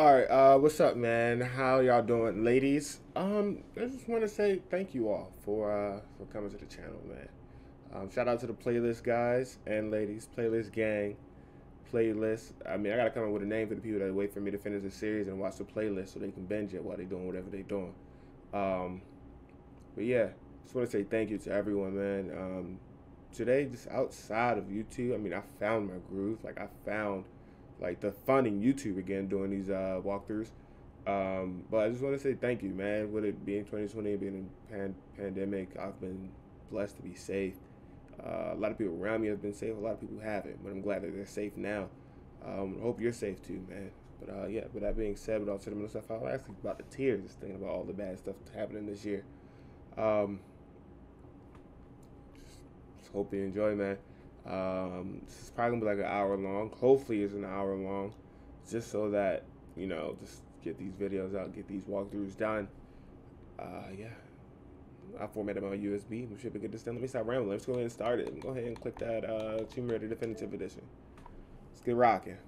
All right, what's up, man? How y'all doing, ladies? I just want to say thank you all for coming to the channel, man. Shout out to the playlist guys and ladies, playlist gang, playlist. I mean, I gotta come up with a name for the people that wait for me to finish the series and watch the playlist so they can binge it while they're doing whatever they're doing. But yeah, just want to say thank you to everyone, man. Today, just outside of YouTube, I mean, I found my groove. Like, I found like the fun in YouTube again doing these walkthroughs. But I just want to say thank you, man. With it being 2020, being a pandemic, I've been blessed to be safe. A lot of people around me have been safe. A lot of people haven't, but I'm glad that they're safe now. Hope you're safe too, man. But yeah, with that being said, with all sentimental stuff, I was actually about to tears just thinking about all the bad stuff that's happening this year. Just hope you enjoy, man. This is probably gonna be like an hour long. Hopefully it's an hour long, just so that, you know, just get these videos out, get these walkthroughs done. Yeah, I formatted my USB. We should be good to stand. Let me stop rambling. Let's go ahead and start it. Go ahead and click that Tomb Raider Definitive Edition. Let's get rocking.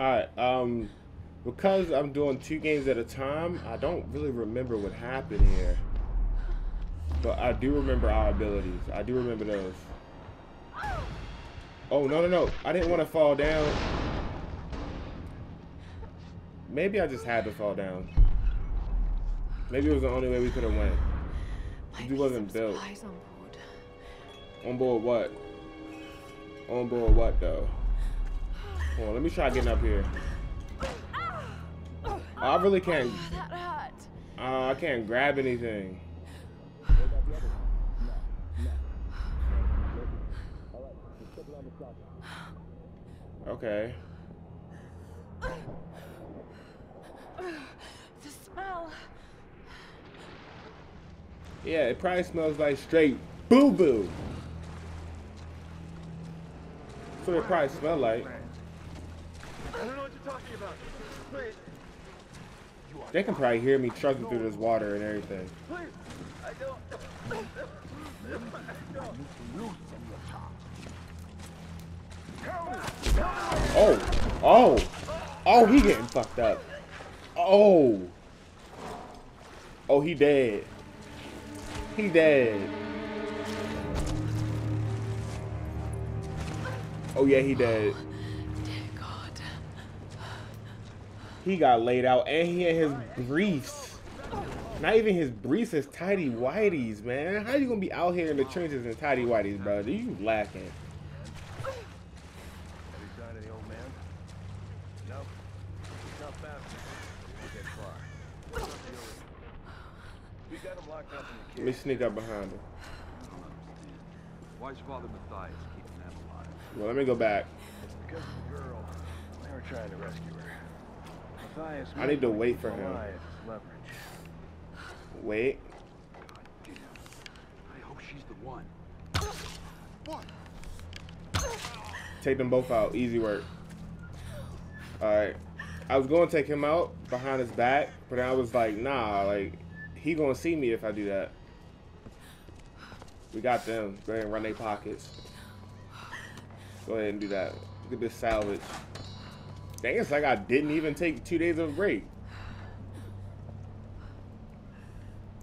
Alright, because I'm doing two games at a time, I don't really remember what happened here. But I do remember our abilities. I do remember those. Oh, no, no, no. I didn't want to fall down. Maybe I just had to fall down. Maybe it was the only way we could have went. It wasn't built. On board what? On board what, though? Hold on, let me try getting up here. Oh, I really can't. I can't grab anything. Okay. The smell. Yeah, it probably smells like straight boo boo. That's what it probably smells like. They can probably hear me trucking through this water and everything. Oh, oh, oh, he getting fucked up. Oh, oh, he dead. He dead. Oh yeah, he dead. He got laid out, and he had his briefs. Not even his briefs, his tidy whities, man. How you gonna be out here in the trenches in tidy whities, bro? You lacking. Let me sneak up behind him. Why'd you bother Matthias keeping that alive? Well, let me go back. It's because the girl, they were trying to rescue her. I need to wait for him. Wait. I hope she's the one. Take them both out. Easy work. Alright. I was going to take him out behind his back, but I was like, nah, like, he going to see me if I do that. We got them. Go ahead and run their pockets. Go ahead and do that. Look at this salvage. Dang, it's like I didn't even take 2 days of a break.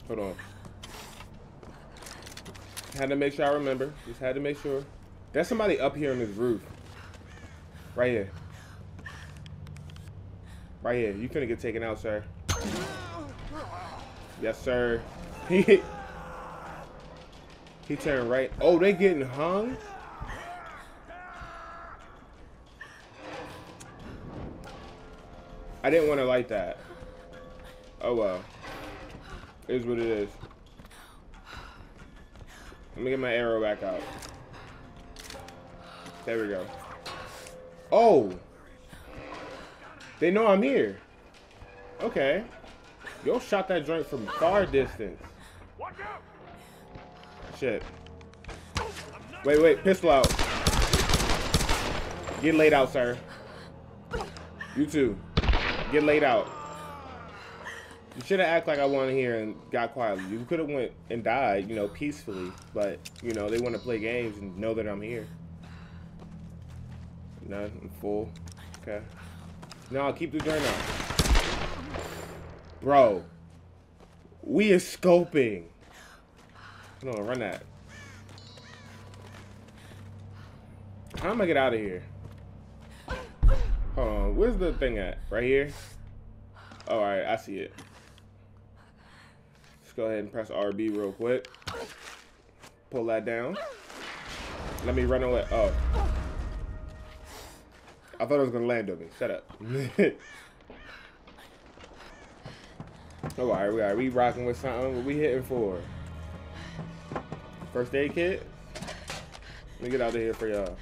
Hold on. Had to make sure I remember. Just had to make sure. There's somebody up here on this roof. Right here. Right here. You finna get taken out, sir. Yes, sir. He turned right. Oh, they getting hung? didn't want to like that. Oh well. It is what it is. Let me get my arrow back out. There we go. Oh! They know I'm here. Okay. Yo shot that joint from far distance. Shit. Wait, wait. Pistol out. Get laid out, sir. You too. Get laid out. You should have acted like I wanted here and got quietly. You could have went and died, you know, peacefully. But, you know, they want to play games and know that I'm here. None. I'm full. Okay. No, I'll keep the journey on. Bro. We are scoping. No, run that. How am I get out of here? Hold on. Where's the thing at? Right here? Oh, all right, I see it. Let's go ahead and press RB real quick. Pull that down. Let me run away. Oh. I thought it was going to land on me. Shut up. Oh, all right, we rocking with something. What we hitting for? First aid kit? Let me get out of here for y'all.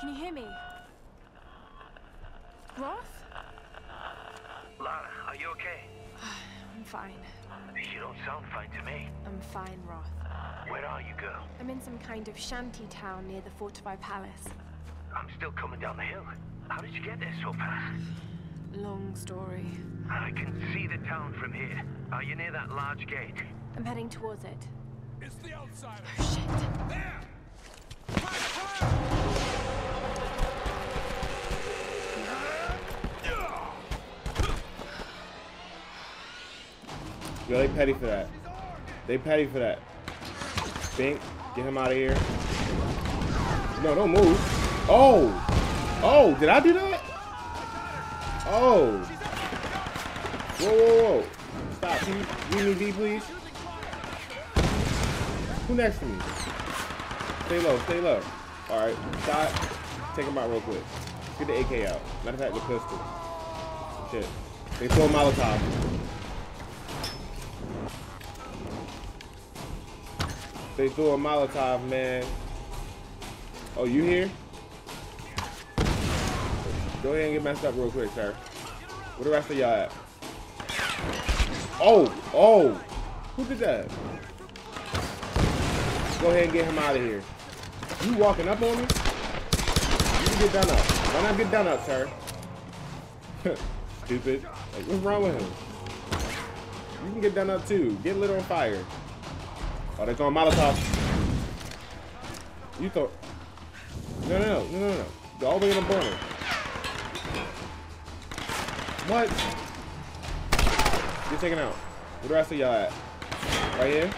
Can you hear me? Roth? Lara, are you okay? I'm fine. You don't sound fine to me. I'm fine, Roth. Where are you, girl? I'm in some kind of shanty town near the fortified palace. I'm still coming down the hill. How did you get there so fast? Long story. I can see the town from here. Are you near that large gate? I'm heading towards it. It's the outsider. Oh, shit. There! Yo, they petty for that. They petty for that. Bink, get him out of here. No, don't move. Oh! Oh, did I do that? Oh! Whoa, whoa, whoa. Stop. Can you leave me be, please? Who next to me? Stay low, stay low. Alright, shot. Take him out real quick. Get the AK out. Matter of fact, the pistol. Shit. They throw Molotov. They threw a Molotov, man. Oh, you here? Go ahead and get messed up real quick, sir. Where the rest of y'all at? Oh, oh. Who did that? Go ahead and get him out of here. You walking up on me? You can get done up. Why not get done up, sir? Stupid. Like, what's wrong with him? You can get done up too. Get lit on fire. Oh, they're throwing Molotov. You thought. No. They're all the way in the corner. What? Get taken out. Where the rest of y'all at? Right here?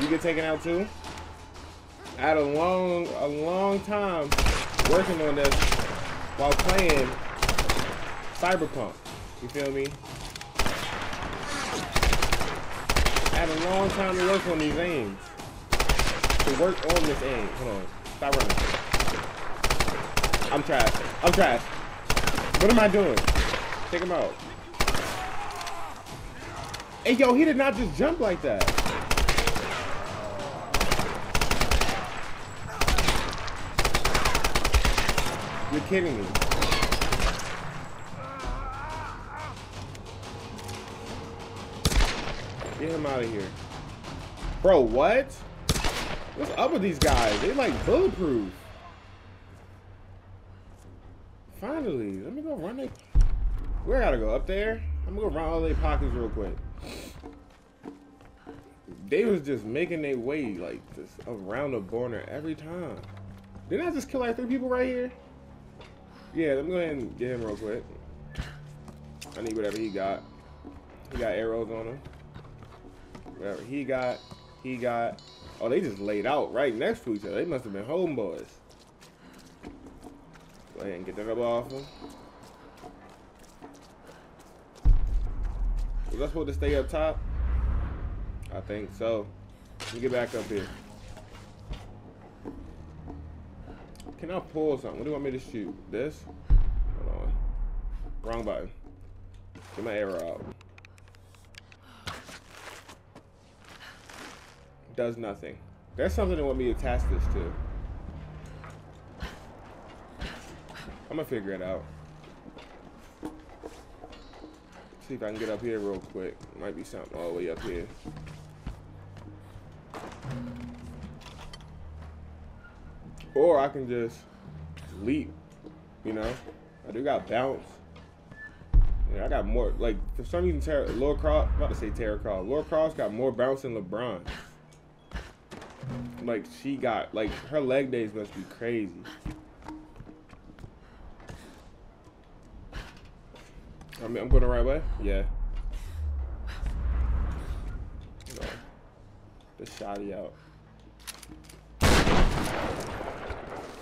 You get taken out too? I had a long time working on this while playing Cyberpunk. You feel me? I had a long time to work on these aims. To work on this aim. Hold on. Stop running. I'm trash. I'm trash. What am I doing? Take him out. Hey, yo, he did not just jump like that. You're kidding me. Get him out of here. Bro, what? What's up with these guys? They like bulletproof. Finally, let me go run it. We gotta go up there. I'm gonna go run all their pockets real quick. They was just making their way like this around the corner every time. Didn't I just kill like 3 people right here? Yeah, let me go ahead and get him real quick. I need whatever he got. He got arrows on him. Whatever he got, Oh, they just laid out right next to each other. They must have been homeboys. Go ahead and get that up off him. Was I supposed to stay up top? I think so. Let me get back up here. Can I pull something? What do you want me to shoot? This? Hold on. Wrong button. Get my arrow out. Does nothing. There's something that want me to attach this to. I'm gonna figure it out. See if I can get up here real quick. Might be something all the way up here. Or I can just leap, you know? I do got bounce. Yeah, I got more, like, for some reason, Lord Cross, I'm about to say Tara Cross. Lord Cross got more bounce than LeBron. Like, she got, like, her leg days must be crazy. I mean, I'm going the right way? Yeah. No. The shoddy out.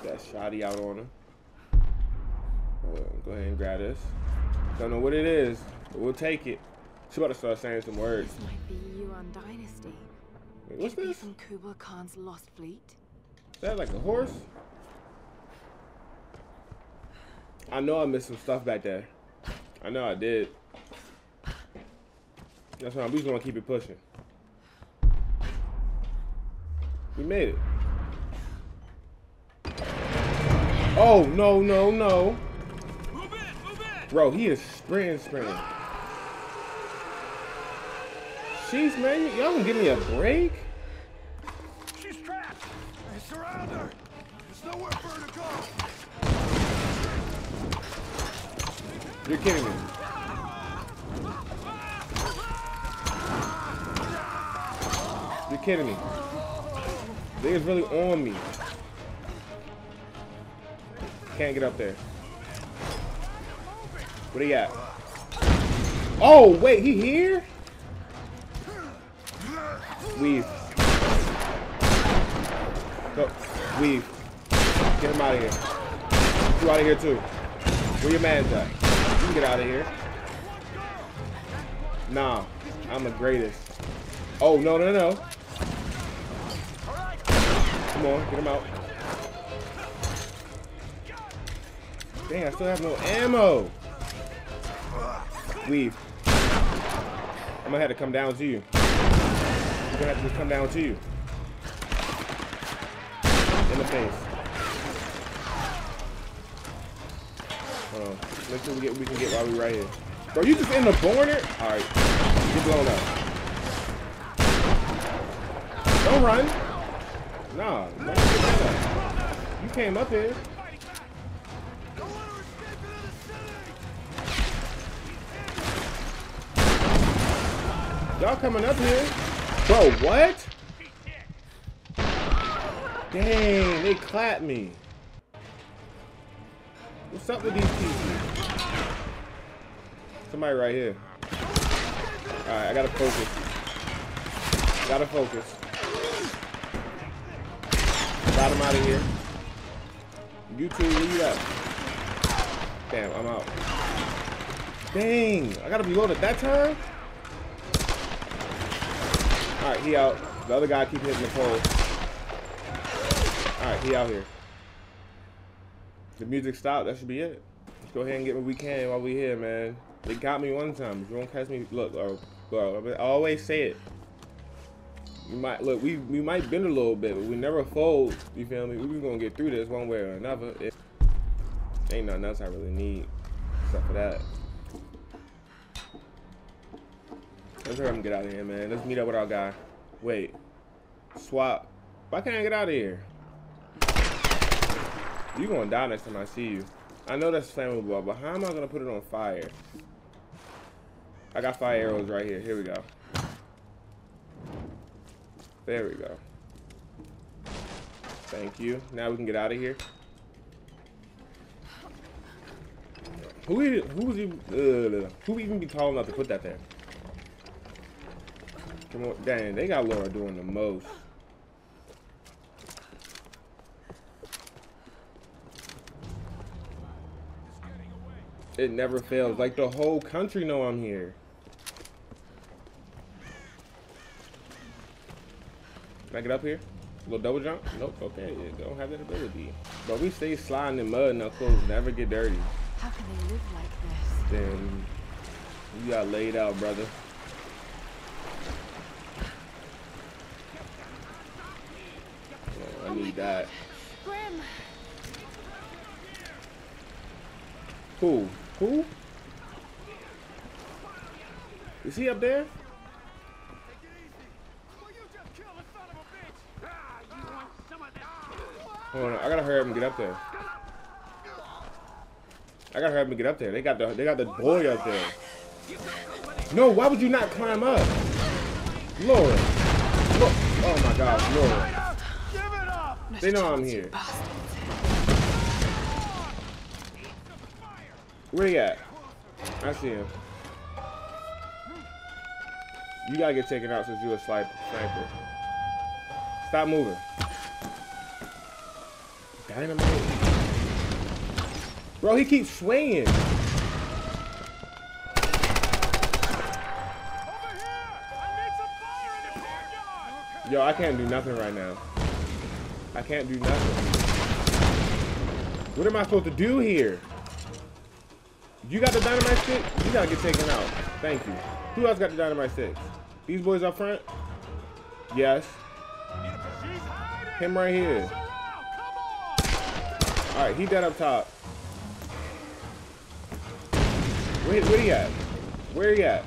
That shoddy out on him. Go ahead and grab this. Don't know what it is, but we'll take it. She's about to start saying some words. This might be Yuan Dynasty. Wait, what's this? From Kubla Khan's lost fleet. Is that like a horse? I know I missed some stuff back there. I know I did. That's why I'm just gonna keep it pushing. We made it. Oh no! Move in. Bro, he is sprinting. Jeez, man, y'all gonna give me a break? She's trapped. I surround her. There's nowhere for her to go. You're kidding me. You're kidding me. They is really on me. Can't get up there. What do you got? Oh, wait, he here? Weave. Go. Weave. Get him out of here. You out of here, too. Where your man's at? You can get out of here. Nah, I'm the greatest. Oh, no. Come on, get him out. Dang, I still have no ammo. Leave. I'm gonna have to come down to you. You're gonna have to just come down to you. In the face. Make sure we can get while we right here. Bro, you just in the corner? Alright. Get blown up. Don't run. Nah. You came up here. Y'all coming up here? Bro, what? Dang, they clapped me. What's up with these people? Somebody right here. Alright, I gotta focus. Gotta focus. Got him out of here. You two, where you at? Damn, I'm out. Dang, I gotta be loaded that time? Alright, he out. The other guy keep hitting the pole. Alright, he out here. The music stopped, that should be it. Let's go ahead and get what we can while we here, man. They got me one time. If you don't catch me, look, bro, I always say it. You might, look, we might bend a little bit, but we never fold, you feel me? We're gonna get through this one way or another. It ain't nothing else I really need, except for that. Let's hurry up and get out of here, man. Let's meet up with our guy. Wait, swap. Why can't I get out of here? You gonna die next time I see you. I know that's flammable, but how am I gonna put it on fire? I got fire arrows right here. Here we go. There we go. Thank you. Now we can get out of here. Who even be tall enough to put that there? Come on, dang, they got Laura doing the most. It never fails. Like the whole country know I'm here. Can I get up here? A little double jump? Nope. Okay, they don't have that ability. But we stay sliding in mud and our clothes never get dirty. How can they live like this? Damn, you got laid out, brother. Oh, I need that. Grim. Who? Who? Is he up there? Hold on, I gotta hurry up and get up there. They got the boy up there. No, why would you not climb up? Lord. Look. Oh my gosh, Lord. They know I'm here. Where he at? I see him. You gotta get taken out since you a sniper. Stop moving. Dynamite. Bro, he keeps swaying. Over here. I need some fire in the courtyard. Yo, I can't do nothing right now. I can't do nothing. What am I supposed to do here? You got the dynamite stick? You gotta get taken out. Thank you. Who else got the dynamite sticks? These boys up front? Yes. Him right here. Alright, he dead up top. Where he at? Where he at?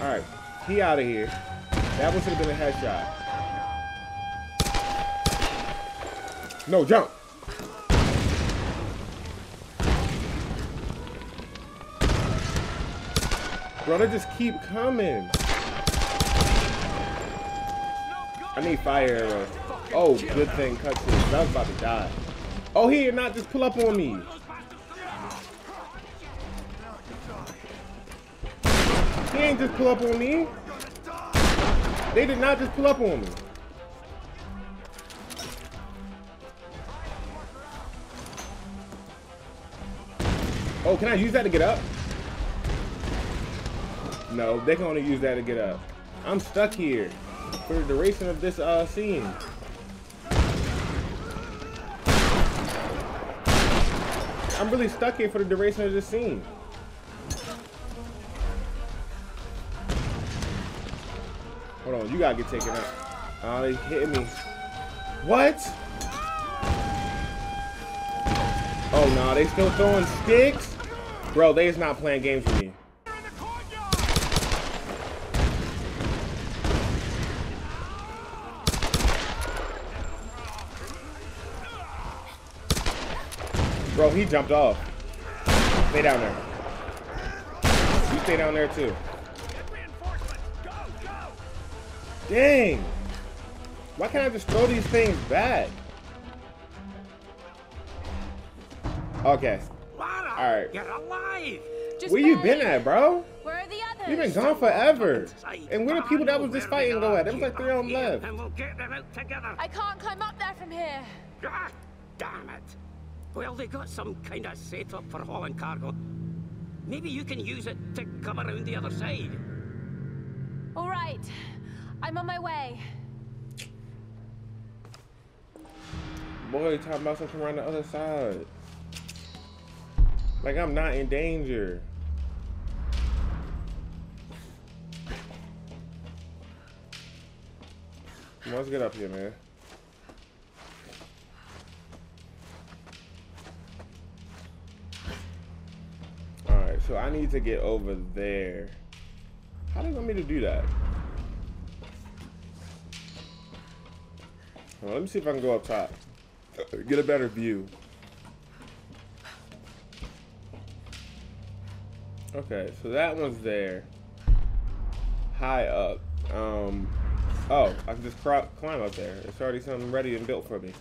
Alright, he out of here. That one should have been a headshot. No, jump. Bro, they just keep coming. I need fire arrows. Oh, good thing cutscenes. I was about to die. Oh, he did not just pull up on me. He ain't just pull up on me. They did not just pull up on me. Oh, can I use that to get up? No, they can only use that to get up. I'm stuck here for the duration of this scene. I'm really stuck here for the duration of this scene. Hold on, you gotta get taken out. Oh, they hit me. What? Oh no, they still throwing sticks? Bro, they is not playing games with me. Bro, he jumped off. Stay down there. You stay down there too. Dang! Why can't I just throw these things back? Okay. Alright. Where you been at, bro? Where are the others? You've been gone forever. And where the people that was just fighting go at? There was like 3 of them left. I can't climb up there from here. Ah, damn it. Well, they got some kind of setup for hauling cargo. Maybe you can use it to come around the other side. All right. I'm on my way. Boy, talking about something around the other side. Like I'm not in danger. Come on, let's get up here, man. All right, so I need to get over there. How do you want me to do that? Well, let me see if I can go up top. Get a better view. Okay, so that one's there. High up. Oh, I can just climb up there. It's already something ready and built for me.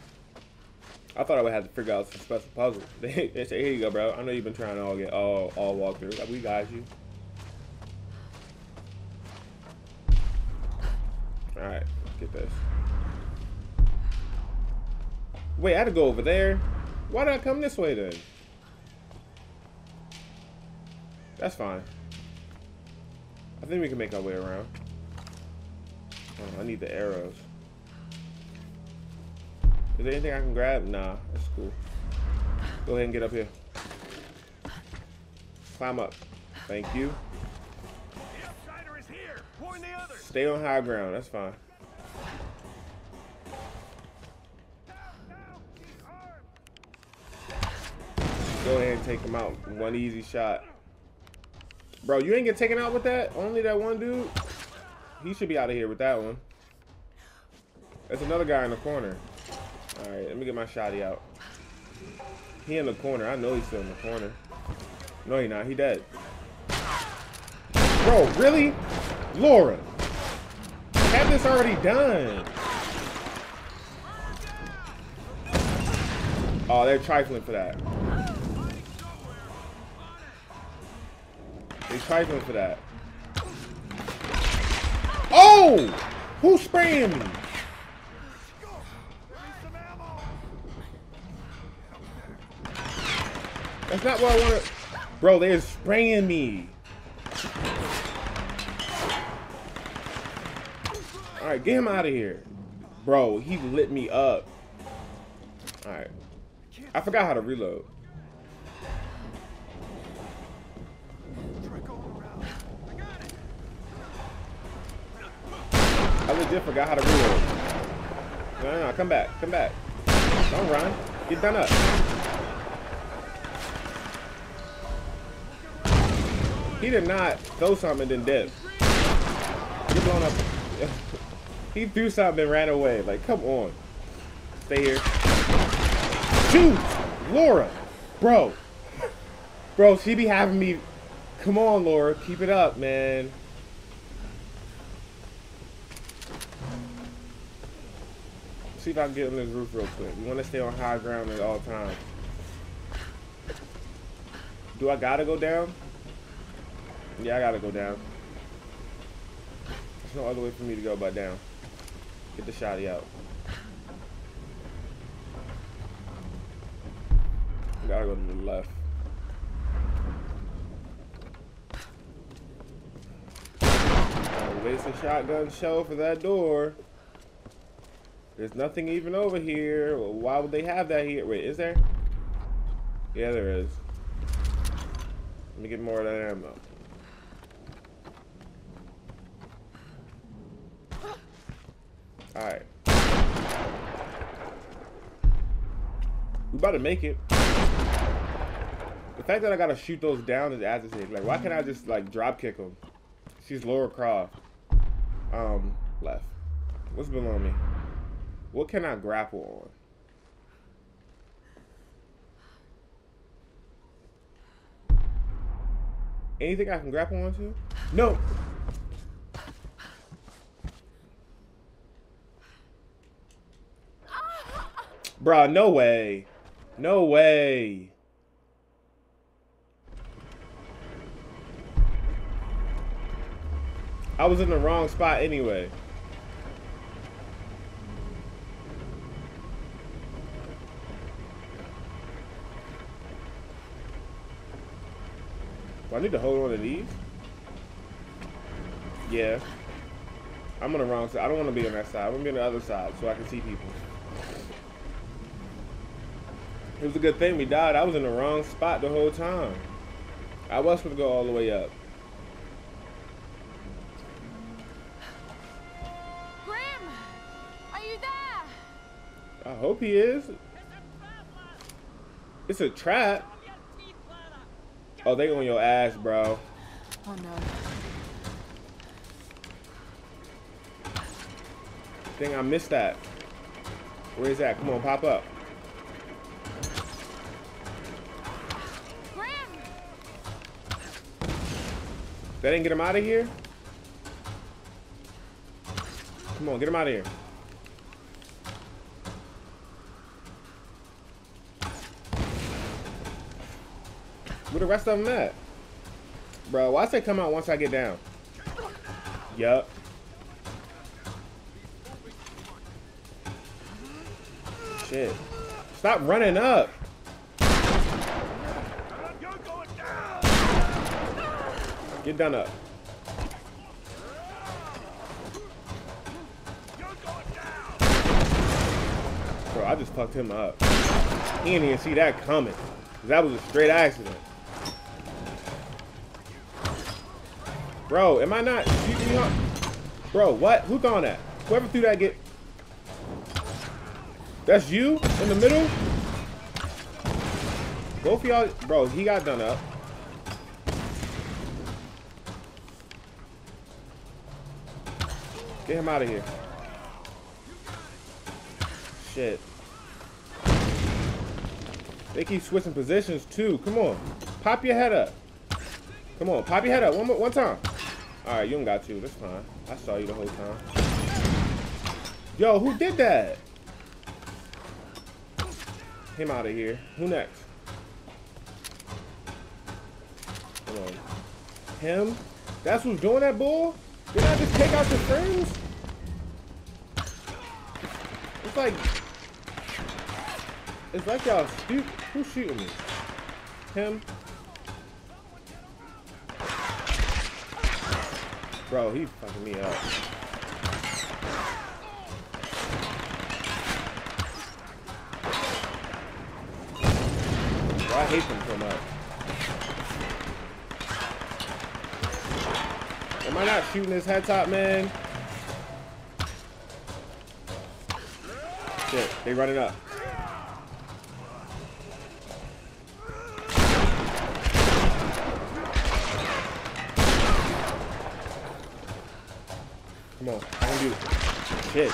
I thought I would have to figure out some special puzzle. They say, here you go, bro. I know you've been trying to all walk through. We got you. All right, let's get this. Wait, I had to go over there. Why did I come this way then? That's fine. I think we can make our way around. Oh, I need the arrows. Is there anything I can grab? Nah, that's cool. Go ahead and get up here. Climb up. Thank you. The outsider is here. Warn the others. Stay on high ground. That's fine. Go ahead and take him out. One easy shot. Bro, you ain't get taken out with that? Only that one dude? He should be out of here with that one. There's another guy in the corner. Alright, let me get my shotty out. He in the corner. I know he's still in the corner. No, he not. He dead. Bro, really? Laura. Have this already done. Oh, they're trifling for that. They trifling for that. Oh! Who spraying me? That's not what I wanna... Bro, they're spraying me. Alright, get him out of here. Bro, he lit me up. Alright. I forgot how to reload. I legit forgot how to reload. No, come back, come back. Don't run. Get done up. He did not throw something and then dip. Get blown up. He threw something and ran away. Like, come on. Stay here. Shoot! Laura! Bro. Bro, she be having me. Come on, Laura. Keep it up, man. See if I can get on this roof real quick. You want to stay on high ground at all times. Do I gotta go down? Yeah, I gotta go down. There's no other way for me to go but down. Get the shotty out. I gotta go to the left. Waste a shotgun shell for that door. There's nothing even over here. Why would they have that here? Wait, is there? Yeah, there is. Let me get more of that ammo. Alright. We about to make it. The fact that I gotta shoot those down is agitating. Like, why can't I just, like, drop kick them? She's Laura Croft. Left. What's below me? What can I grapple on? Anything I can grapple onto? No. Bruh, no way. No way. I was in the wrong spot anyway. I need to hold on to these. Yeah. I'm on the wrong side. I don't want to be on that side. I'm going to be on the other side so I can see people. It was a good thing we died. I was in the wrong spot the whole time. I was supposed to go all the way up. Grim, are you there? I hope he is. It's a trap. Oh, they on your ass, bro. Oh no. Dang, I missed that. Where is that? Come on, pop up. Grim. That didn't get him out of here? Come on, get him out of here. Where the rest of them at? Bro, why say come out once I get down? Yup. Shit. Stop running up. Get done up. Bro, I just fucked him up. He didn't even see that coming. That was a straight accident. Bro, am I not? Bro, what? Who gone at? Whoever threw that get. That's you in the middle? Both of y'all. Bro, he got done up. Get him out of here. Shit. They keep switching positions too. Come on. Pop your head up. Come on, pop your head up one time. Alright, you don't got to. That's fine. I saw you the whole time. Yo, who did that? Him out of here. Who next? Come on. Him? That's who's doing that bull? Did I just take out your friends? It's like... It's like y'all shoot. Who's shooting me? Him? Bro, he's fucking me up. Bro, I hate him so much. Am I not shooting his head top, man? Shit, they running up. Come on, I can do it. Shit,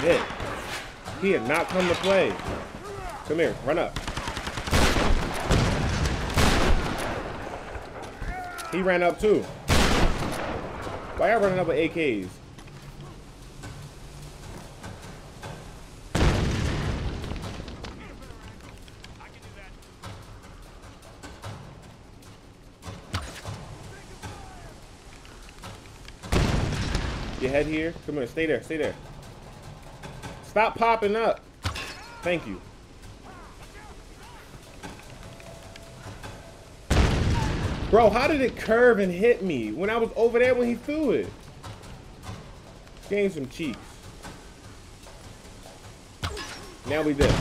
shit. He had not come to play. Come here, run up. He ran up too. Why y'all running up with AKs? Head here. Come here. Stay there. Stay there. Stop popping up. Thank you. Bro, how did it curve and hit me when I was over there when he threw it? Gain some cheeks. Now we did.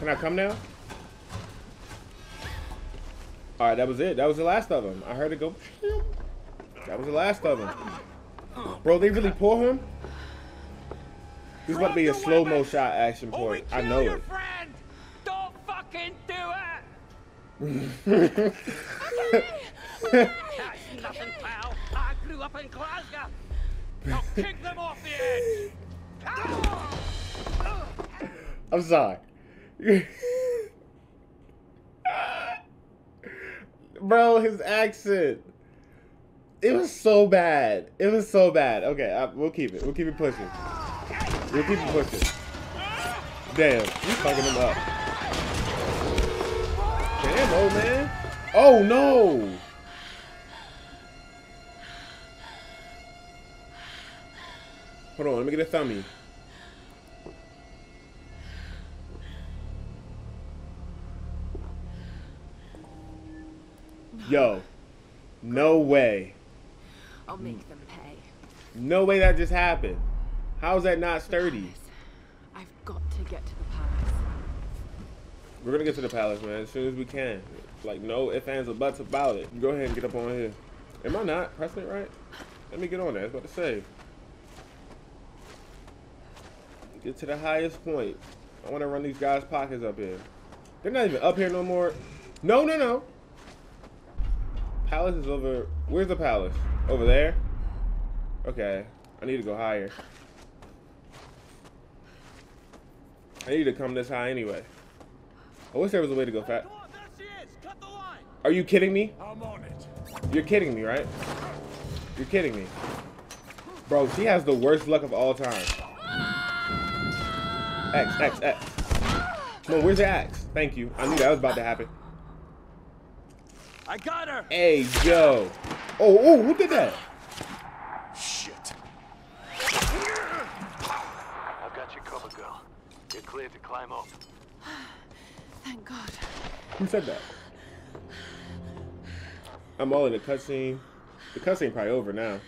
Can I come now? All right, that was it. That was the last of them. I heard it go. That was the last of them. Bro, they really pull him? This is about to be a slow-mo shot action for it. I know it. Don't fucking do it! That's nothing, pal. I grew up in Glasgow. I'll kick them off the edge. I'm sorry. Bro, his accent. It was so bad. It was so bad. Okay, we'll keep it. We'll keep it pushing. We'll keep it pushing. Damn, you fucking him up. Damn, old man. Oh, no. Hold on, let me get a thumbie. Yo, no way. I'll make them pay. No way that just happened. How is that not sturdy? Palace. I've got to get to the palace. We're gonna get to the palace, man, as soon as we can. Like, no ifs, ands, or buts about it. Go ahead and get up on here. Am I not pressing it right? Let me get on there. I was about to save. Get to the highest point. I want to run these guys' pockets up here. They're not even up here no more. No, no, no. Palace is over. Where's the palace? Over there? Okay. I need to go higher. I need to come this high anyway. I wish there was a way to go fast. Are you kidding me? I'm on it. You're kidding me, right? You're kidding me. Bro, she has the worst luck of all time. X, X, X. No, where's the axe? Thank you. I knew that was about to happen. I got her. Hey, yo. Oh, oh, who did that? Shit. I've got you covered, girl. You're cleared to climb up. Thank God. Who said that? I'm all in the cutscene. The cutscene probably over now.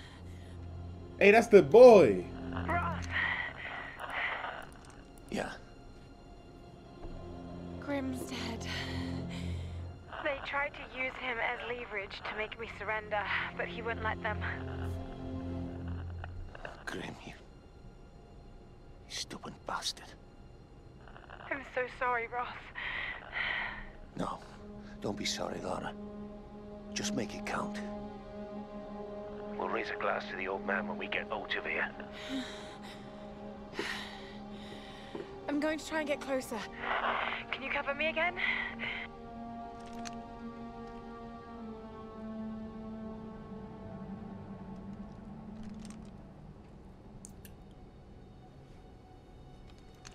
Hey, that's the boy. Yeah. Grim's dead. They tried to use him as leverage to make me surrender, but he wouldn't let them. Grim, you stupid bastard. I'm so sorry, Roth. No, don't be sorry, Lara. Just make it count. We'll raise a glass to the old man when we get out of here. I'm going to try and get closer. Can you cover me again?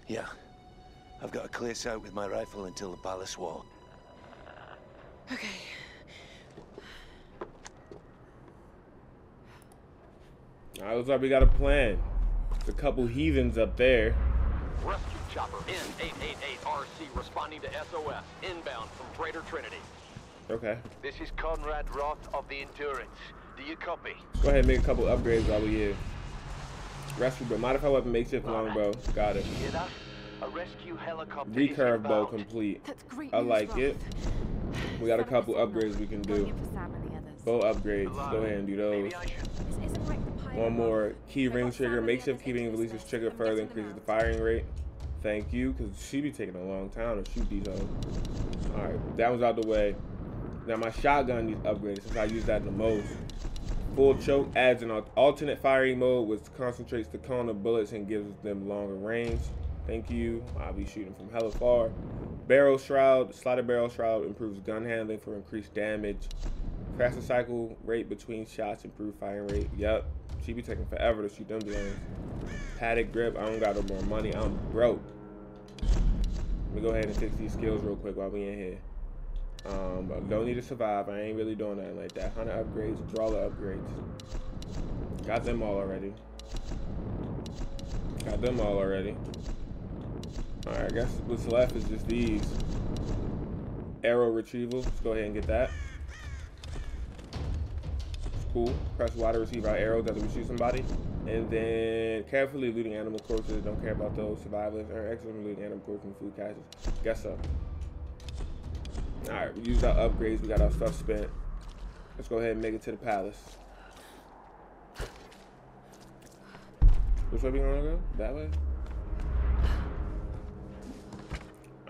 Yeah. I've got a clear sight with my rifle until the palace wall. Okay. Alright, looks like we got a plan. There's a couple heathens up there. Rescue chopper N888RC responding to SOS inbound from Trader Trinity. Okay. This is Conrad Roth of the Endurance. Do you copy? Go ahead and make a couple upgrades while we're here. Rescue bow. Modify weapon makeshift longbow. Got it. A rescue helicopter. Recurve bow complete. I like it. We got a couple upgrades we can do. Bow upgrades. Go ahead and do those. One more key ring trigger. Makeshift key ring releases trigger further increases the firing rate. Thank you, because she be taking a long time to shoot these hoes. Alright, that one's out the way. Now my shotgun needs upgrades since I use that the most. Full choke adds an alternate firing mode which concentrates the cone of bullets and gives them longer range. Thank you. I'll be shooting from hella far. Barrel shroud. Slotted barrel shroud improves gun handling for increased damage. Faster cycle rate between shots, improved firing rate. Yep. She be taking forever to shoot them guns. Padded grip. I don't got no more money. I'm broke. Let me go ahead and fix these skills real quick while we in here. I don't need to survive. I ain't really doing nothing like that. Hunter upgrades, brawler upgrades. Got them all already. Got them all already. Alright, I guess what's left is just these. Arrow retrieval. Let's go ahead and get that. It's cool. Press Y to receive our arrows after we shoot somebody. And then carefully looting animal corpses. Don't care about those. Survivalists earn extra from looting animal corpses and food caches. Guess so. Alright, we used our upgrades, we got our stuff spent. Let's go ahead and make it to the palace. Which way we gonna go? That way?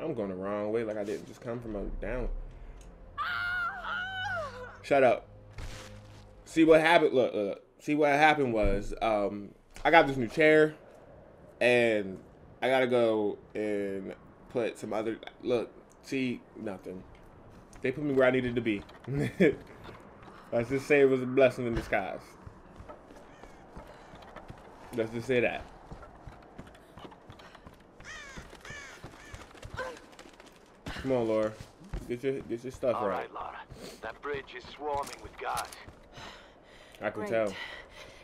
I'm going the wrong way like I didn't just come from a down. Shut up. See what happened, look, look. See what happened was, I got this new chair and I gotta go and put some other, look, see, nothing. They put me where I needed to be. Let's just say it was a blessing in disguise. Let's just say that. Come on, Laura. Get your stuff right. All right, Laura. That bridge is swarming with guards. I can tell.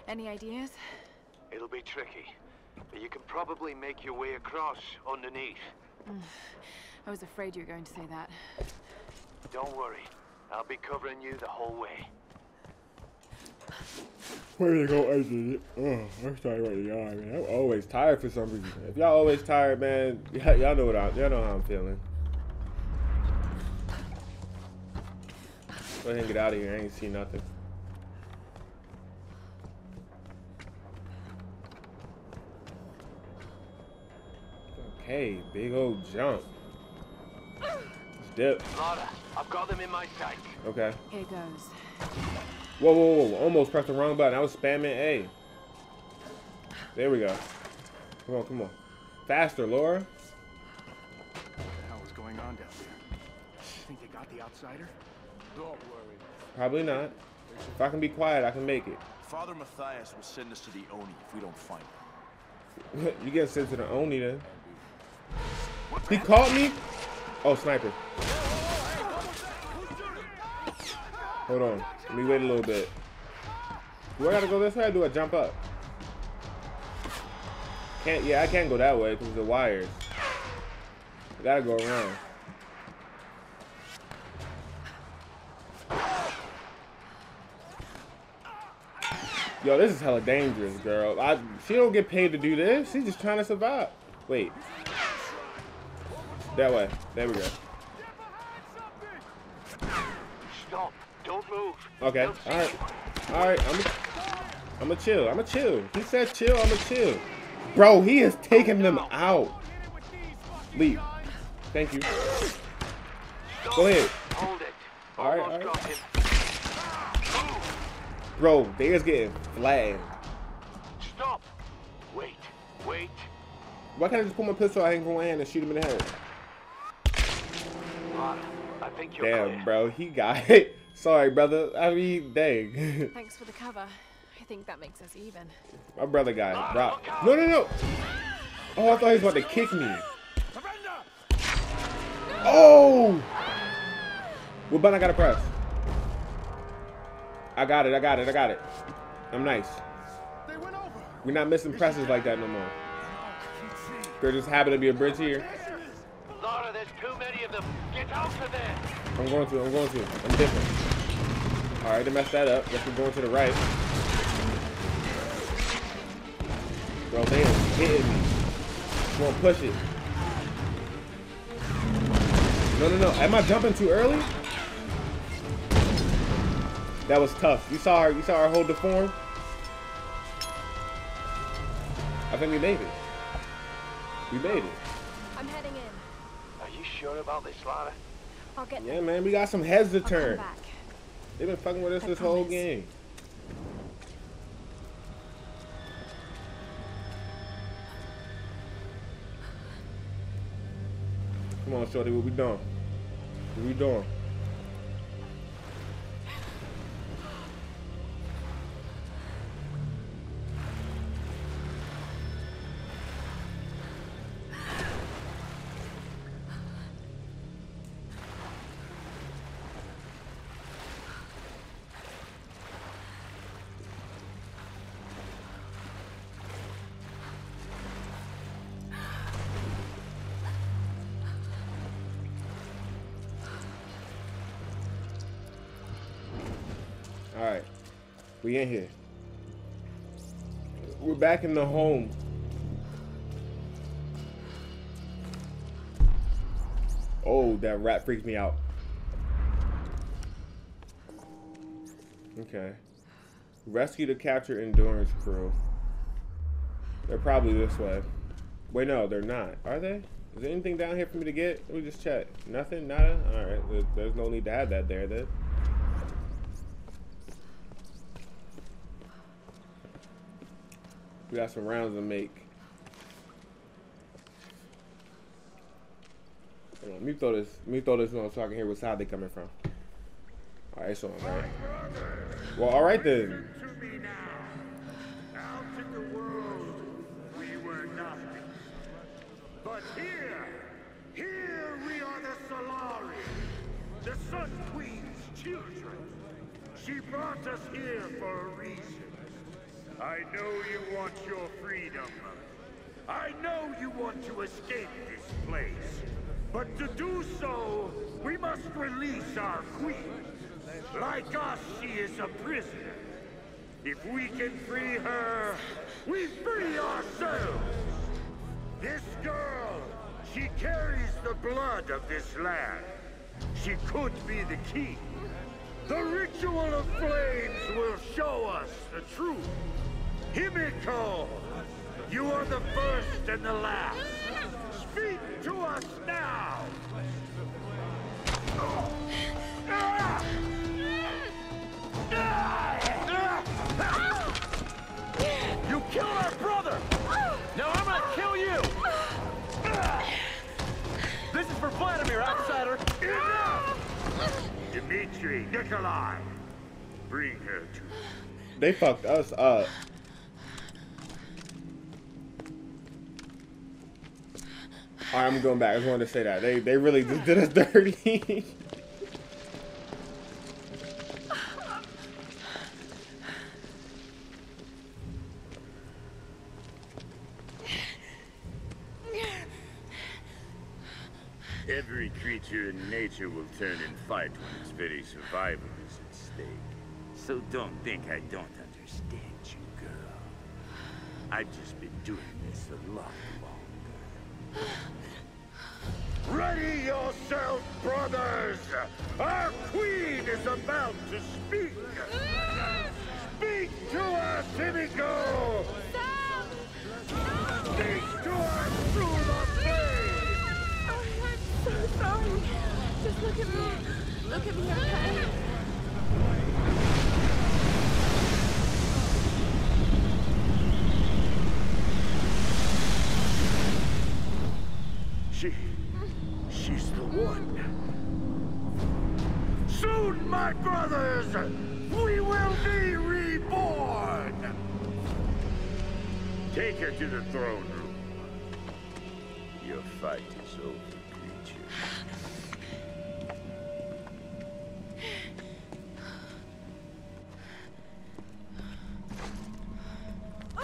Any ideas? It'll be tricky, but you can probably make your way across underneath. I was afraid you were going to say that. Don't worry. I'll be covering you the whole way. Where you go, Izzy? Oh, I'm tired right now, man. I'm always tired for some reason. If y'all always tired, man, y'all know what y'all know how I'm feeling. Go ahead and get out of here. I ain't see nothing. Okay, big old jump. Dip. Lada, I've got them in my sight. Okay. Here goes. Whoa, whoa, whoa. Almost pressed the wrong button. I was spamming A. There we go. Come on, come on. Faster, Laura. What the hell is going on down there? Think they got the outsider? Don't worry. Probably not. If I can be quiet, I can make it. Father Matthias will send us to the Oni if we don't find him. You get sent to the Oni then. He caught me? Oh, sniper. Hold on. Let me wait a little bit. Do I gotta go this way or do I jump up? Can't, yeah, I can't go that way because of the wires. I gotta go around. Yo, this is hella dangerous, girl. She don't get paid to do this. She's just trying to survive. Wait. That way. There we go. Stop. Don't move. Okay. Alright. Alright. I'm a chill. I'm a chill. He said chill. I'm a chill. Bro, he is taking them out. Leave. Thank you. Go ahead. Hold it. Alright. Alright. Bro, they is getting flattened. Stop. Wait. Wait. Why can't I just pull my pistol out and go in and shoot him in the head? I think you're damn, clear. Bro, he got it. Sorry, brother. I mean, dang. Thanks for the cover. I think that makes us even. My brother got it. Rock. No, no, no. Oh, I thought he was about to kick me. Oh! What button I gotta press? I got it. I got it. I got it. I'm nice. We're not missing presses like that no more. There just happened to be a bridge here. Laura, there's too many of them. Get out of there. I'm going to. I'm different. All right, to mess that up. Let's keep going to the right. Bro, they are hitting me. Come on, push it. No, no, no. Am I jumping too early? That was tough. You saw her. You saw her hold the form. I think we made it. We made it. I'm heading in. Are you sure about this, Lara? I'll get yeah, there. Man, we got some heads to turn. They've been fucking with us this whole game. Come on, shorty, what we doing? What we doing? Alright, we in here. We're back in the home. Oh, that rat freaked me out. Okay. Rescue to capture Endurance crew. They're probably this way. Wait, no, they're not. Are they? Is there anything down here for me to get? Let me just check. Nothing? Nada? Alright, there's no need to have that there then. We got some rounds to make. Hold on, let me throw this on so I can hear what side they're coming from. All right, so all right. Well, all right then. But here we are, the Solari, the Sun Queen's children. She brought us here for a reason. I know you want your freedom. I know you want to escape this place. But to do so, we must release our queen. Like us, she is a prisoner. If we can free her, we free ourselves. This girl, she carries the blood of this land. She could be the key. The ritual of flames will show us the truth. Himiko, you are the first and the last. Speak to us now. You killed our brother! Now I'm gonna kill you! This is for Vladimir, outsider! Enough! Dimitri Nikolai, bring her to me. They fucked us up. Alright, I'm going back. I just wanted to say that. They really just did us dirty. Every creature in nature will turn and fight when its very survival is at stake. So don't think I don't understand you, girl. I've just been doing this a lot longer. Ready yourself, brothers! Our queen is about to speak! Speak to us, Himiko! Speak to us through the face! I'm so sorry. Just look at me. Look at me, okay? She's the one. Soon, my brothers, we will be reborn! Take her to the throne room. Your fight is over. I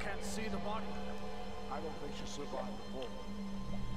can't see the body. I don't think she'll survive the fall.